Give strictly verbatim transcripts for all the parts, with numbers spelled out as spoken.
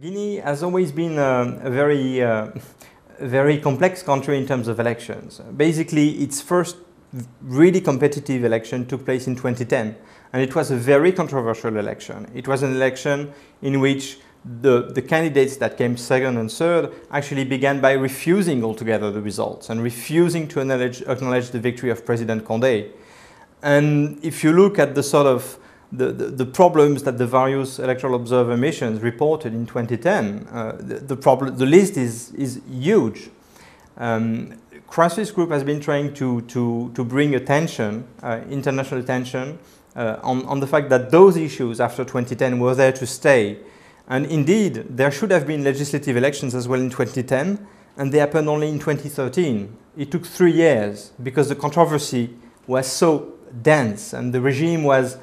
Guinea has always been um, a very, uh, very complex country in terms of elections. Basically, its first really competitive election took place in twenty ten, and it was a very controversial election. It was an election in which the, the candidates that came second and third actually began by refusing altogether the results and refusing to acknowledge, acknowledge the victory of President Condé. And if you look at the sort of The, the, the problems that the various electoral observer missions reported in twenty ten, uh, the, the, problem, the list is, is huge. Um, Crisis Group has been trying to, to, to bring attention, uh, international attention, uh, on, on the fact that those issues after twenty ten were there to stay. And indeed, there should have been legislative elections as well in twenty ten, and they happened only in twenty thirteen. It took three years because the controversy was so dense and the regime was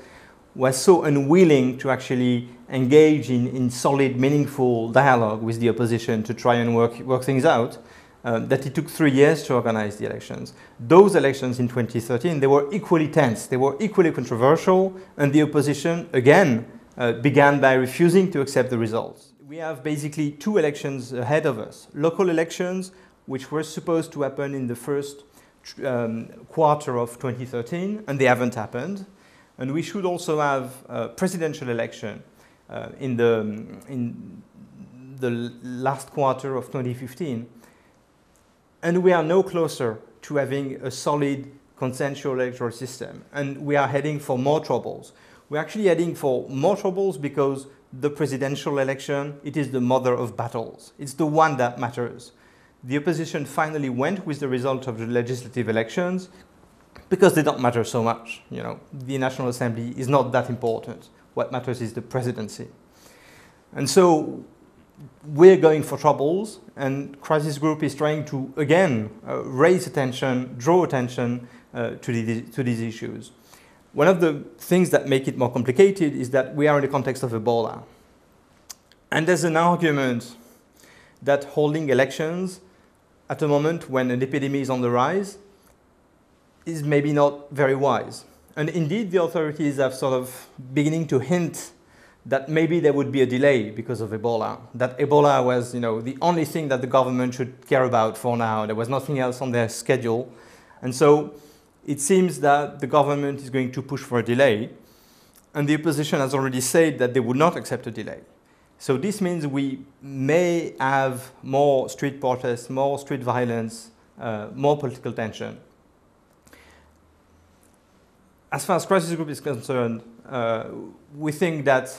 was so unwilling to actually engage in, in solid, meaningful dialogue with the opposition to try and work, work things out, uh, that it took three years to organize the elections. Those elections in twenty thirteen, they were equally tense, they were equally controversial, and the opposition, again, uh, began by refusing to accept the results. We have basically two elections ahead of us. Local elections, which were supposed to happen in the first um, quarter of twenty thirteen, and they haven't happened. And we should also have a presidential election uh, in, the, in the last quarter of twenty fifteen. And we are no closer to having a solid consensual electoral system. And we are heading for more troubles. We're actually heading for more troubles because the presidential election, it is the mother of battles. It's the one that matters. The opposition finally went with the result of the legislative elections, because they don't matter so much, you know. The National Assembly is not that important. What matters is the presidency. And so we're going for troubles, and Crisis Group is trying to, again, uh, raise attention, draw attention uh, to, the, to these issues. One of the things that make it more complicated is that we are in the context of Ebola. And there's an argument that holding elections at a moment when an epidemic is on the rise is maybe not very wise. And indeed, the authorities have sort of beginning to hint that maybe there would be a delay because of Ebola, that Ebola was, you know, the only thing that the government should care about for now. There was nothing else on their schedule. And so it seems that the government is going to push for a delay. And the opposition has already said that they would not accept a delay. So this means we may have more street protests, more street violence, uh, more political tension. As far as Crisis Group is concerned, uh, we think that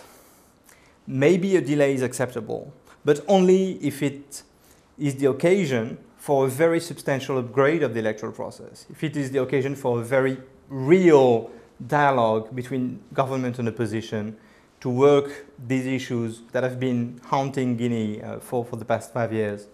maybe a delay is acceptable, but only if it is the occasion for a very substantial upgrade of the electoral process, if it is the occasion for a very real dialogue between government and opposition to work these issues that have been haunting Guinea uh, for, for the past five years.